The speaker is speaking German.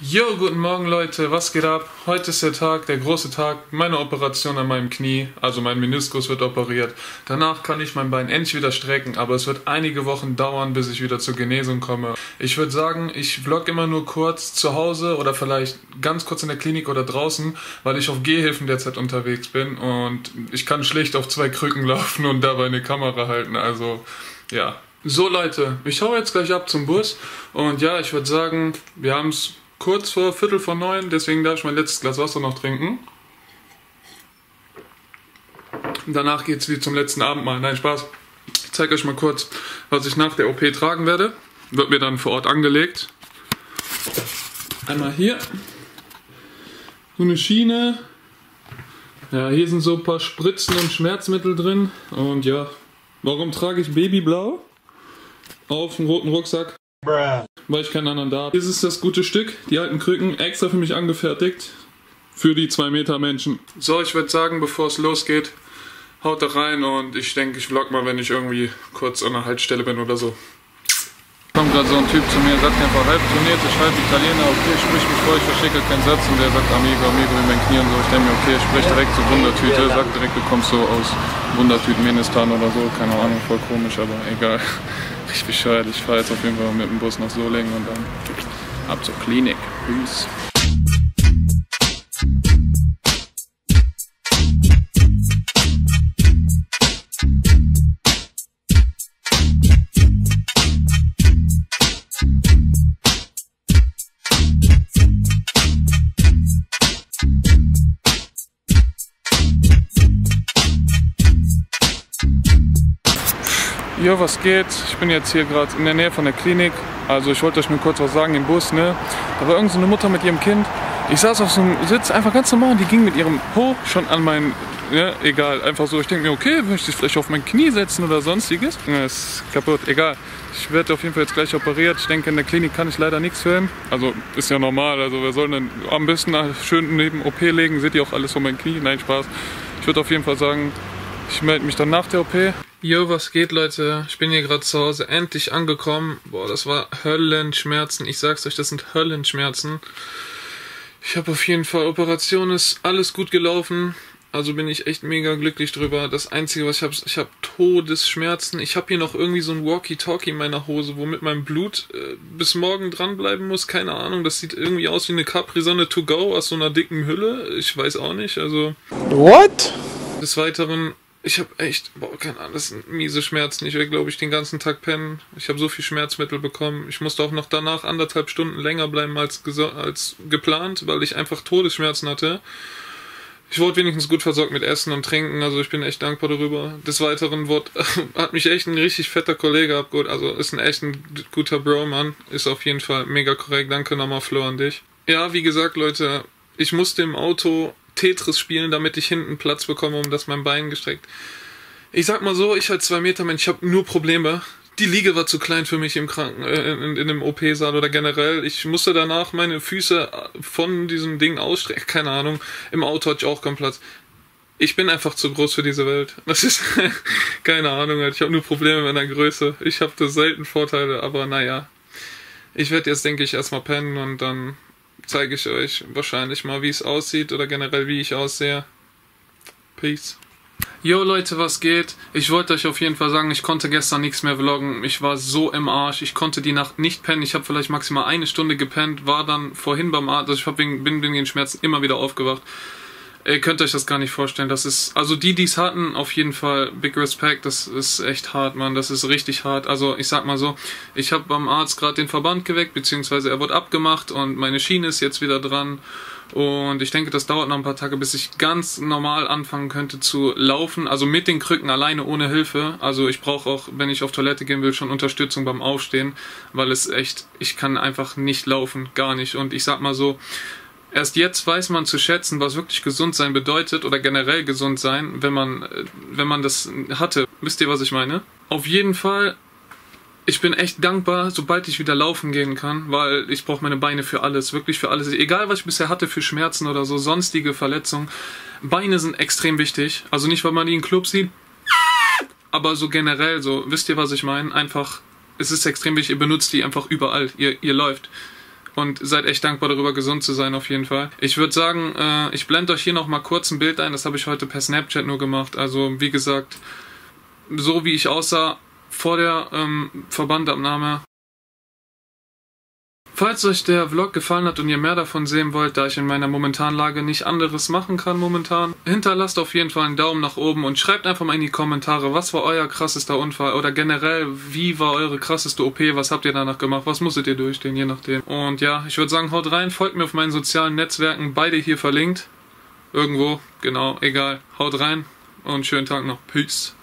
Jo, guten Morgen Leute, was geht ab? Heute ist der Tag, der große Tag meiner Operation an meinem Knie, also mein Meniskus wird operiert. Danach kann ich mein Bein endlich wieder strecken, aber es wird einige Wochen dauern, bis ich wieder zur Genesung komme. Ich würde sagen, ich vlogge immer nur kurz zu Hause oder vielleicht ganz kurz in der Klinik oder draußen, weil ich auf Gehhilfen derzeit unterwegs bin und ich kann schlicht auf zwei Krücken laufen und dabei eine Kamera halten, also ja. So Leute, ich hau jetzt gleich ab zum Bus und ja, ich würde sagen, wir haben es kurz vor 9:15, deswegen darf ich mein letztes Glas Wasser noch trinken. Danach geht es wie zum letzten Abendmahl. Nein, Spaß. Ich zeige euch mal kurz, was ich nach der OP tragen werde. Wird mir dann vor Ort angelegt. Einmal hier. So eine Schiene. Ja, hier sind so ein paar Spritzen und Schmerzmittel drin. Und ja, warum trage ich Babyblau auf dem roten Rucksack? Weil ich keinen anderen da habe. Hier ist das gute Stück, die alten Krücken, extra für mich angefertigt. Für die 2 Meter Menschen. So, ich würde sagen, bevor es losgeht, haut da rein und ich denke, ich vlog mal, wenn ich irgendwie kurz an der Haltestelle bin oder so. Kommt gerade so ein Typ zu mir, sagt einfach halb tunesisch, halb Italiener, okay, sprich mich vor, ich verstecke keinen Satz und der sagt amigo, amigo in meinen Knie und so. Ich denke mir, okay, sprich direkt zur Wundertüte, sagt direkt, du kommst so aus Wundertütmenistan oder so, keine Ahnung, voll komisch, aber egal. Richtig bescheuert, ich fahre jetzt auf jeden Fall mit dem Bus nach Solingen und dann ab zur Klinik. Peace. Jo, was geht? Ich bin jetzt hier gerade in der Nähe von der Klinik, also ich wollte euch nur kurz was sagen, im Bus, ne? Da war irgend so eine Mutter mit ihrem Kind, ich saß auf so einem Sitz, einfach ganz normal, die ging mit ihrem Po schon an meinen, ne, egal, einfach so, ich denke mir, okay, möchte ich vielleicht auf mein Knie setzen oder sonstiges? Ne, ist kaputt, egal, ich werde auf jeden Fall jetzt gleich operiert, ich denke, in der Klinik kann ich leider nichts filmen, also ist ja normal, also wir sollen dann am besten schön neben OP legen, seht ihr auch alles von meinem Knie, nein, Spaß, ich würde auf jeden Fall sagen, ich melde mich dann nach der OP. Jo, was geht Leute? Ich bin hier gerade zu Hause endlich angekommen. Boah, das war Höllenschmerzen. Ich sag's euch, das sind Höllenschmerzen. Ich habe auf jeden Fall, Operation ist alles gut gelaufen. Also bin ich echt mega glücklich drüber. Das Einzige, was ich habe, ich habe Todesschmerzen. Ich habe hier noch irgendwie so ein Walkie-Talkie in meiner Hose, womit mein Blut bis morgen dranbleiben muss. Keine Ahnung, das sieht irgendwie aus wie eine Capri-Sonne to go aus so einer dicken Hülle. Ich weiß auch nicht, also... What? Des Weiteren... Ich habe echt, boah, keine Ahnung, das sind miese Schmerzen. Ich werde, glaube ich, den ganzen Tag pennen. Ich habe so viel Schmerzmittel bekommen. Ich musste auch noch danach anderthalb Stunden länger bleiben als geplant, weil ich einfach Todesschmerzen hatte. Ich wurde wenigstens gut versorgt mit Essen und Trinken, also ich bin echt dankbar darüber. Des Weiteren hat mich echt ein richtig fetter Kollege abgeholt. Also ist ein echt ein guter Bro, Mann. Ist auf jeden Fall mega korrekt. Danke nochmal, Flo, an dich. Ja, wie gesagt, Leute, ich musste im Auto... Tetris spielen, damit ich hinten Platz bekomme, um dass mein Bein gestreckt. Ich sag mal so, ich als 2-Meter-Mensch, ich habe nur Probleme. Die Liege war zu klein für mich im in dem OP-Saal oder generell. Ich musste danach meine Füße von diesem Ding ausstrecken. Keine Ahnung, im Auto hatte ich auch keinen Platz. Ich bin einfach zu groß für diese Welt. Das ist keine Ahnung, ich habe nur Probleme mit meiner Größe. Ich habe da selten Vorteile, aber naja. Ich werde jetzt, denke ich, erstmal pennen und dann... zeige ich euch wahrscheinlich mal, wie es aussieht oder generell, wie ich aussehe. Peace. Yo Leute, was geht? Ich wollte euch auf jeden Fall sagen, ich konnte gestern nichts mehr vloggen. Ich war so im Arsch. Ich konnte die Nacht nicht pennen. Ich habe vielleicht maximal eine Stunde gepennt, war dann vorhin beim Arzt. Also ich bin wegen den Schmerzen immer wieder aufgewacht. Ihr könnt euch das gar nicht vorstellen. Das ist, also die es hatten, auf jeden Fall big respect. Das ist echt hart, Mann. Das ist richtig hart. Also ich sag mal so, ich habe beim Arzt gerade den Verband geweckt, beziehungsweise er wurde abgemacht und meine Schiene ist jetzt wieder dran. Und ich denke, das dauert noch ein paar Tage, bis ich ganz normal anfangen könnte zu laufen. Also mit den Krücken alleine, ohne Hilfe. Also ich brauche auch, wenn ich auf Toilette gehen will, schon Unterstützung beim Aufstehen, weil es echt, ich kann einfach nicht laufen, gar nicht. Und ich sag mal so, erst jetzt weiß man zu schätzen, was wirklich gesund sein bedeutet oder generell gesund sein, wenn man das hatte. Wisst ihr, was ich meine? Auf jeden Fall, ich bin echt dankbar, sobald ich wieder laufen gehen kann, weil ich brauche meine Beine für alles, wirklich für alles. Egal, was ich bisher hatte für Schmerzen oder so, sonstige Verletzungen, Beine sind extrem wichtig. Also nicht, weil man die in Clubs sieht, aber so generell so. Wisst ihr, was ich meine? Einfach, es ist extrem wichtig, ihr benutzt die einfach überall, ihr läuft. und seid echt dankbar darüber, gesund zu sein auf jeden Fall. Ich würde sagen, ich blende euch hier nochmal kurz ein Bild ein, das habe ich heute per Snapchat nur gemacht. Also wie gesagt, so wie ich aussah vor der Verbandabnahme. Falls euch der Vlog gefallen hat und ihr mehr davon sehen wollt, da ich in meiner momentanen Lage nicht anderes machen kann momentan, hinterlasst auf jeden Fall einen Daumen nach oben und schreibt einfach mal in die Kommentare, was war euer krassester Unfall oder generell, wie war eure krasseste OP, was habt ihr danach gemacht, was musstet ihr durchstehen, je nachdem. Und ja, ich würde sagen, haut rein, folgt mir auf meinen sozialen Netzwerken, beide hier verlinkt, irgendwo, genau, egal, haut rein und schönen Tag noch, peace.